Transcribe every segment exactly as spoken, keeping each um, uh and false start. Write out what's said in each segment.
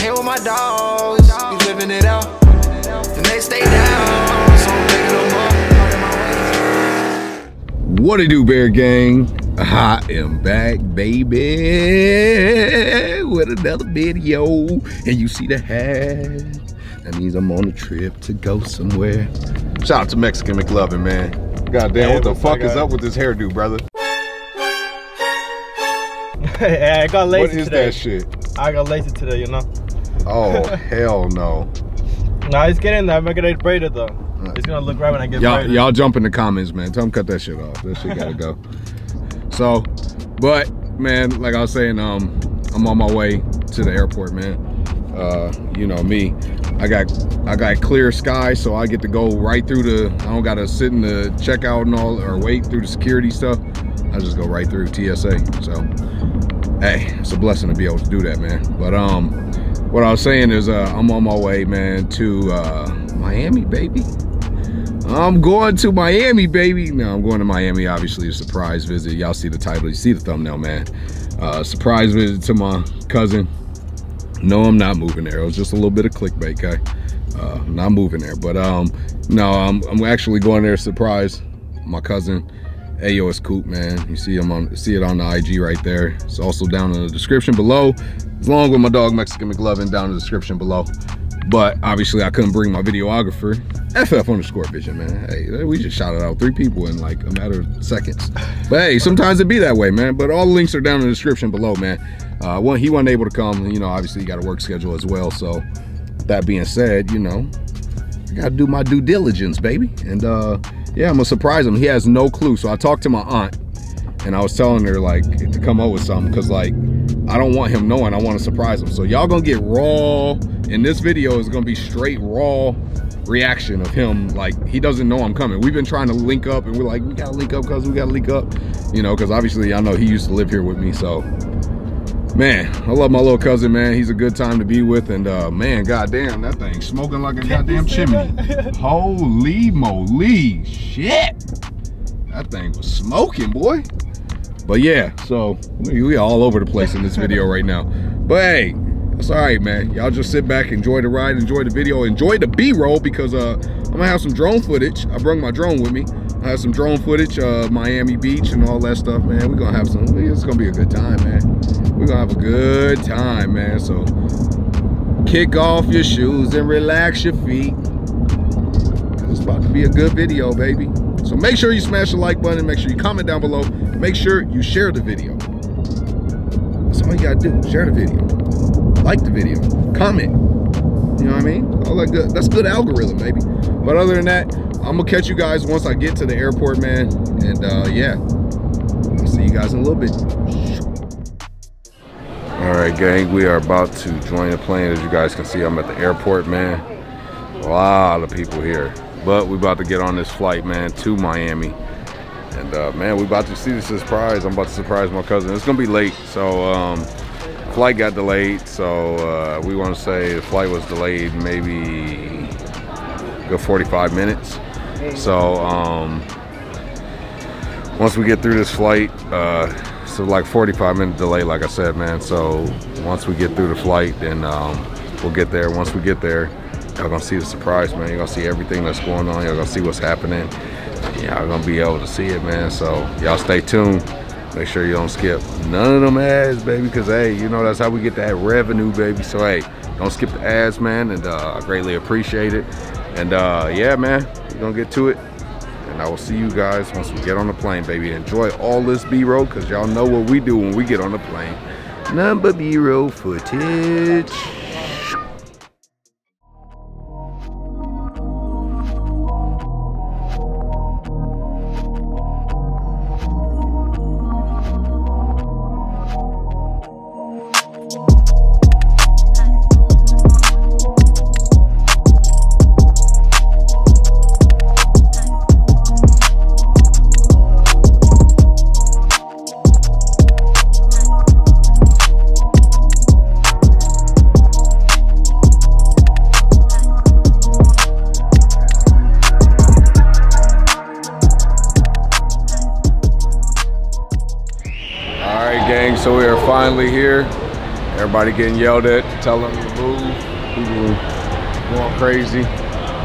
came with my dogs. We living it out, and they stay down. So I'm taking them up. What it do, Bear Gang? I am back, baby, with another video. And you see the hat. That means I'm on a trip to go somewhere. Shout out to Mexican McLovin, man. God damn, hey, what the fuck is up with this hairdo, brother? Hey, I got lazy today. What is today. that shit? I got lazy today, you know? Oh, hell no. Nah, it's getting there. I'm gonna get braided, though. Right. It's gonna look right when I get braided. Y'all jump in the comments, man. Tell them cut that shit off. That shit gotta go. So, but, man, like I was saying, um, I'm on my way to the airport, man. Uh, you know me, I got I got clear sky, so I get to go right through the. I don't gotta sit in the checkout and all, or wait through the security stuff. I just go right through T S A. So, hey, it's a blessing to be able to do that, man. But um, what I was saying is, uh, I'm on my way, man, to uh, Miami, baby. I'm going to Miami, baby. No, I'm going to Miami. Obviously, a surprise visit. Y'all see the title, you see the thumbnail, man. Uh, surprise visit to my cousin. No, I'm not moving there. It was just a little bit of clickbait, guy. Uh, I'm not moving there, but um, no, I'm, I'm actually going there to surprise my cousin, Ayo, it's Coop, man. You see him on, see it on the I G right there. It's also down in the description below, along with my dog Mexican McLovin down in the description below. But obviously, I couldn't bring my videographer, F F underscore Vision, man. Hey, we just shouted out three people in like a matter of seconds. But hey, sometimes it be that way, man. But all the links are down in the description below, man. Uh, well, he wasn't able to come. You know, obviously, he got a work schedule as well. So that being said, you know, I got to do my due diligence, baby. And uh, yeah, I'm going to surprise him. He has no clue. So I talked to my aunt, and I was telling her, like, to come up with something because, like, I don't want him knowing. I want to surprise him. So y'all going to get raw. And this video is gonna be straight raw reaction of him. Like, he doesn't know I'm coming. We've been trying to link up and we're like, we gotta link up, cuz we gotta link up. You know, cuz obviously I know he used to live here with me. So, man, I love my little cousin, man. He's a good time to be with. And uh, man, goddamn, that thing's smoking like a goddamn chimney. Holy moly, shit. That thing was smoking, boy. But yeah, so we, we all over the place in this video right now. But hey, it's all right, man. Y'all just sit back, enjoy the ride, enjoy the video, enjoy the B-roll because uh, I'm gonna have some drone footage. I brought my drone with me. I have some drone footage of Miami Beach and all that stuff, man. We're gonna have some, it's gonna be a good time, man. We're gonna have a good time, man. So kick off your shoes and relax your feet. It's about to be a good video, baby. So make sure you smash the like button, make sure you comment down below, make sure you share the video. That's all you gotta do, share the video. Like the video, comment, you know what I mean? All that good, that's good algorithm, baby. But other than that, I'm gonna catch you guys once I get to the airport, man. And uh, yeah, I'll see you guys in a little bit. All right, gang, we are about to join the plane. As you guys can see, I'm at the airport, man. A lot of people here, but we're about to get on this flight, man, to Miami. And uh, man, we're about to see the surprise. I'm about to surprise my cousin. It's gonna be late, so um, flight got delayed, so uh, we want to say the flight was delayed maybe go forty-five minutes. So um, once we get through this flight, uh, so like forty-five minute delay, like I said, man. So once we get through the flight, then um, we'll get there. Once we get there, y'all gonna see the surprise, man. You're gonna see everything that's going on. Y'all gonna see what's happening. Y'all gonna be able to see it, man. So y'all stay tuned. Make sure you don't skip none of them ads, baby, because, hey, you know, that's how we get that revenue, baby. So, hey, don't skip the ads, man, and uh, I greatly appreciate it. And, uh, yeah, man, we're going to get to it, and I will see you guys once we get on the plane, baby. Enjoy all this B-roll because y'all know what we do when we get on the plane. None but B-roll footage. Everybody getting yelled at, telling them to move. People were going crazy.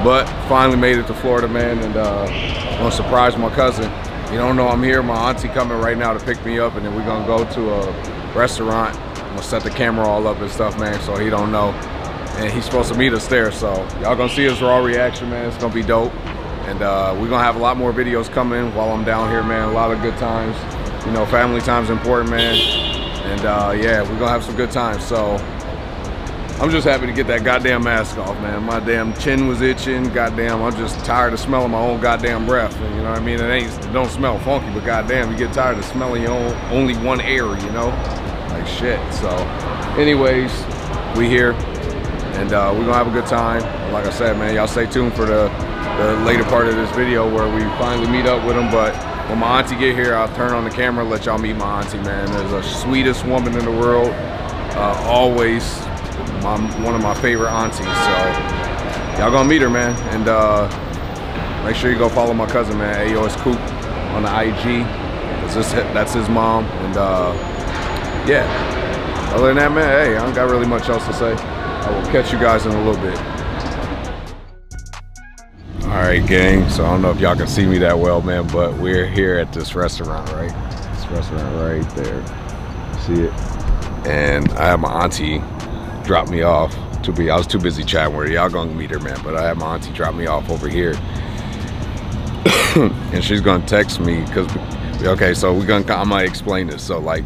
But finally made it to Florida, man, and uh, I'm gonna surprise my cousin. You don't know I'm here. My auntie coming right now to pick me up, and then we're gonna go to a restaurant. I'm gonna set the camera all up and stuff, man, so he don't know. And he's supposed to meet us there, so y'all gonna see his raw reaction, man. It's gonna be dope. And uh, we're gonna have a lot more videos coming while I'm down here, man. A lot of good times. You know, family time's important, man. And uh, yeah, we're gonna have some good times. So I'm just happy to get that goddamn mask off, man. My damn chin was itching. Goddamn, I'm just tired of smelling my own goddamn breath. And you know what I mean? It ain't, it don't smell funky, but goddamn, you get tired of smelling your own, only one air, you know? Like shit. So anyways, we here. And uh, we're gonna have a good time. Like I said, man, y'all stay tuned for the, the later part of this video where we finally meet up with them. But when my auntie get here, I'll turn on the camera and let y'all meet my auntie, man. There's the sweetest woman in the world. Uh, always my, one of my favorite aunties. So y'all gonna meet her, man. And uh, make sure you go follow my cousin, man. Ayo, it's Coop on the I G. That's his, that's his mom. And uh, yeah, other than that, man, hey, I don't got really much else to say. I will catch you guys in a little bit. All right, gang, so I don't know if y'all can see me that well, man, but we're here at this restaurant, right? This restaurant right there, see it? And I had my auntie drop me off. To be, I was too busy chatting with her. Y'all gonna meet her, man, but I had my auntie drop me off over here. And she's gonna text me, because, okay, so we're gonna, I might explain this. So like,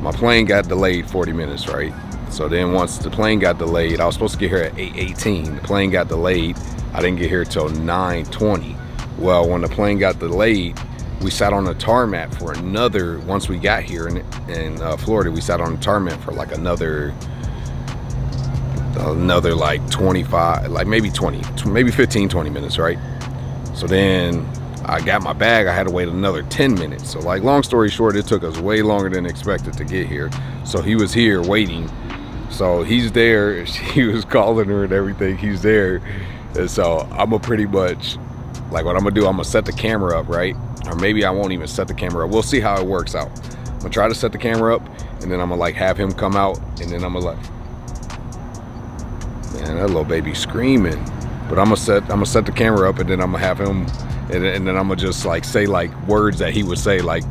my plane got delayed forty minutes, right? So then once the plane got delayed, I was supposed to get here at eight eighteen. The plane got delayed. I didn't get here till nine twenty. Well, when the plane got delayed, we sat on a tarmac for another, once we got here in, in uh, Florida, we sat on a tarmac for like another, another like twenty-five, like maybe twenty, maybe fifteen, twenty minutes, right? So then I got my bag, I had to wait another ten minutes. So like, long story short, it took us way longer than expected to get here. So he was here waiting. So he's there, he was calling her and everything, he's there. And so I'm a pretty much, like what I'm gonna do, I'm gonna set the camera up, right? Or maybe I won't even set the camera up. We'll see how it works out. I'm gonna try to set the camera up and then I'm gonna like have him come out and then I'm gonna like, man, that little baby screaming. But I'm gonna set, I'm gonna set the camera up and then I'm gonna have him, and, and then I'm gonna just like say like words that he would say, like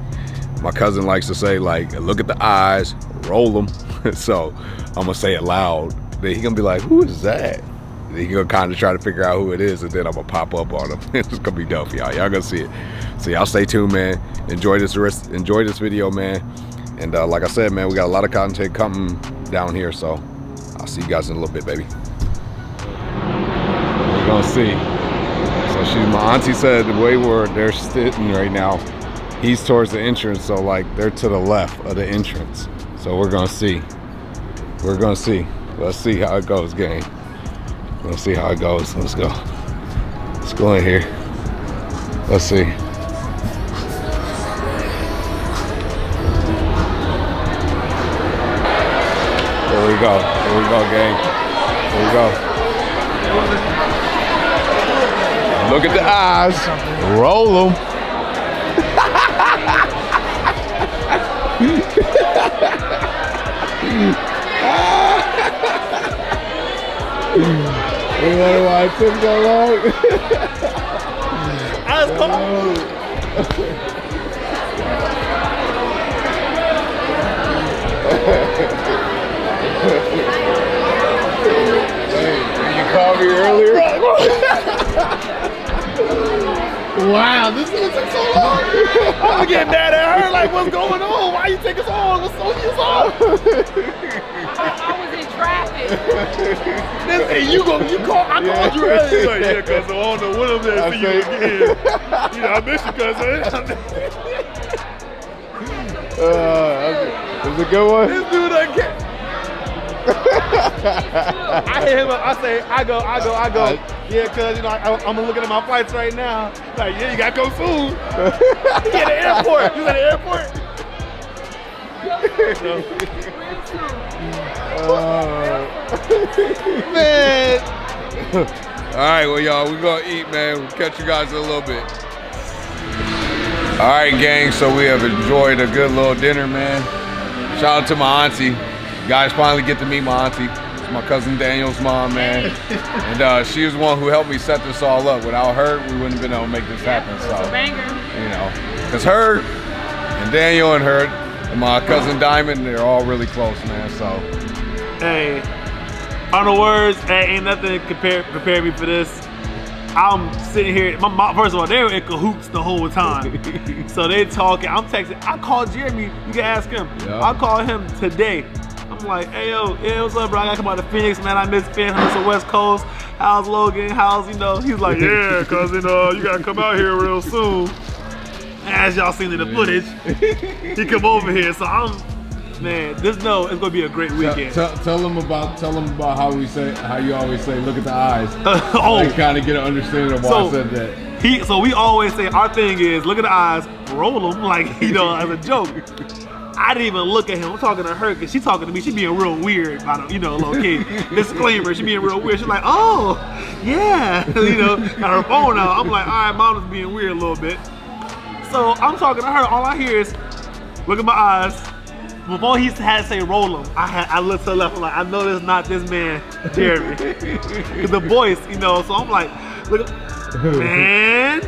my cousin likes to say, like, look at the eyes, roll them. So I'm gonna say it loud. Then he gonna be like, who is that? And he gonna kind of try to figure out who it is, and then I'm gonna pop up on him. It's gonna be dope, y'all. Y'all gonna see it. So y'all stay tuned, man. Enjoy this rest. Enjoy this video, man. And uh, like I said, man, we got a lot of content coming down here. So I'll see you guys in a little bit, baby. We're gonna see. So she, my auntie said the way we're they're sitting right now, he's towards the entrance, so like they're to the left of the entrance. So we're gonna see. We're gonna see. Let's see how it goes, gang. Let's see how it goes. Let's go. Let's go in here. Let's see. Here we go. Here we go, gang. Here we go. Look at the eyes. Roll them. You wonder why it took so long? I was coming. Hey, you called me earlier? Wow, this thing took so long. I was getting mad at her, like, what's going on? Why you taking so long? What's so long? I, I was in traffic. Listen, you go, you call, I yeah. called you earlier. Like, yeah, cuz I don't know when I'm there for you again. You know, I miss you, cuz. uh, Is it a good one? This dude, I can't. I hit him up, I say, I go, I go, I go. I, yeah, cuz, you know, I, I'm looking at my flights right now. Like, yeah, you got to go soon. He's at the airport. He's at the airport. Oh. Man. Alright, well y'all, we're gonna eat, man. We'll catch you guys in a little bit. Alright, gang, so we have enjoyed a good little dinner, man. Shout out to my auntie. You guys finally get to meet my auntie. It's my cousin Daniel's mom, man. And uh, she was the one who helped me set this all up. Without her, we wouldn't have been able to make this happen. Yep, so, a banger. You know, because her and Daniel and her and my cousin Diamond, they're all really close, man. So, hey, on the words, hey, ain't nothing compare prepare me for this. I'm sitting here, my mom, first of all, they were in cahoots the whole time. So they talking, I'm texting, I called Jeremy, you can ask him. Yeah. I called him today. I'm like, hey yo, yeah, what's up bro, I gotta come out to Phoenix, man, I miss Ben Hustle West Coast. How's Logan, how's, you know, he's like, yeah, cause you know, you gotta come out here real soon. As y'all seen in the footage, he come over here, so I'm, man, this no, it's gonna be a great weekend. Tell, tell, tell them about, tell them about how we say, how you always say, look at the eyes. Oh, like, kind of get an understanding of why so, I said that. He, so we always say our thing is look at the eyes, roll them, like you know, as a joke. I didn't even look at him. I'm talking to her because she's talking to me. She being real weird about a, you know, little kid. Disclaimer, she being real weird. She's like, oh, yeah, you know, got her phone out. I'm like, all right, mom is being weird a little bit. So I'm talking to her. All I hear is, look at my eyes. Before he had to say roll him, I had I looked to the left. I'm like, I know this is not this man, Jeremy. The voice, you know. So I'm like, look, man.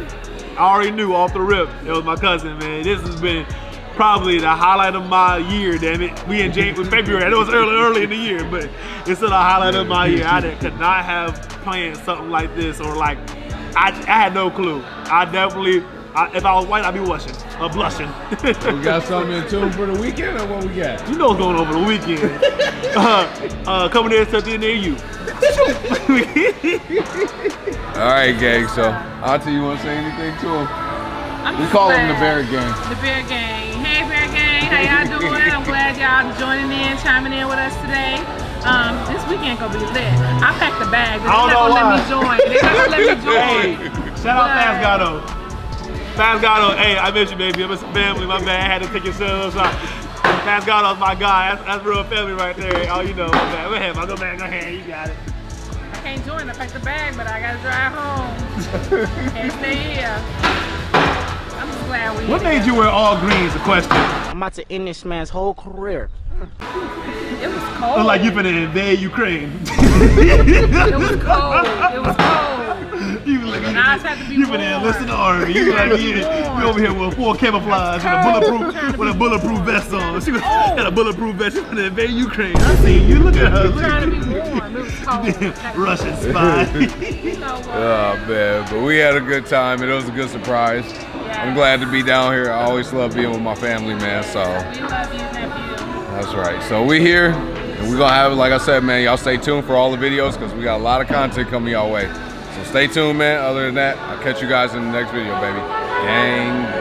I already knew off the rip. It was my cousin, man. This has been probably the highlight of my year. Damn it, we in January, February. And it was early, early in the year, but it's still a highlight of my year. I could not have planned something like this, or like, I, I had no clue. I definitely. I, if I was white, I'd be blushing. Uh, blushing. We got something in tune for the weekend, or what we got? You know what's going on over the weekend. uh, uh, coming in something near you. All right, gang. So, Auntie, you want to say anything to him? I'm we call glad. him the Bear Gang. The Bear Gang. Hey, Bear Gang. How y'all doing? I'm glad y'all joining in, chiming in with us today. Um, this weekend gonna be lit. I packed the bag. They're not gonna why. let me join. They're not gonna let me join. Hey, shout out Masgato. Masgato, hey, I miss you, baby. I miss the family. My bad, I had to take your son outside. Masgato's my guy. That's, that's real family right there. Oh, you know, my bad. Go ahead, go back, go ahead. You got it. I can't join. I packed the bag, but I got to drive home. Can't stay here. I'm just glad we. What made you wear all greens? The question. I'm about to end this man's whole career. It was cold. Look like you finna invade Ukraine. It was cold. It was cold. You like, you been there, listen to army. You like, yeah, you over here with full camouflage and a bulletproof, with a bulletproof vest on. She was, oh. had a bulletproof vest. She was gonna invade Ukraine. I see you. Look at her. Look. Trying to be warm. It was cold. Russian spy. Oh man, but we had a good time. It was a good surprise. Yeah. I'm glad to be down here. I always love being with my family, man. So. We love you, nephew. That's right. So we here, and we're gonna have it. Like I said, man, y'all stay tuned for all the videos because we got a lot of content coming y'all way. Stay tuned, man. Other than that, I'll catch you guys in the next video, baby. Gang.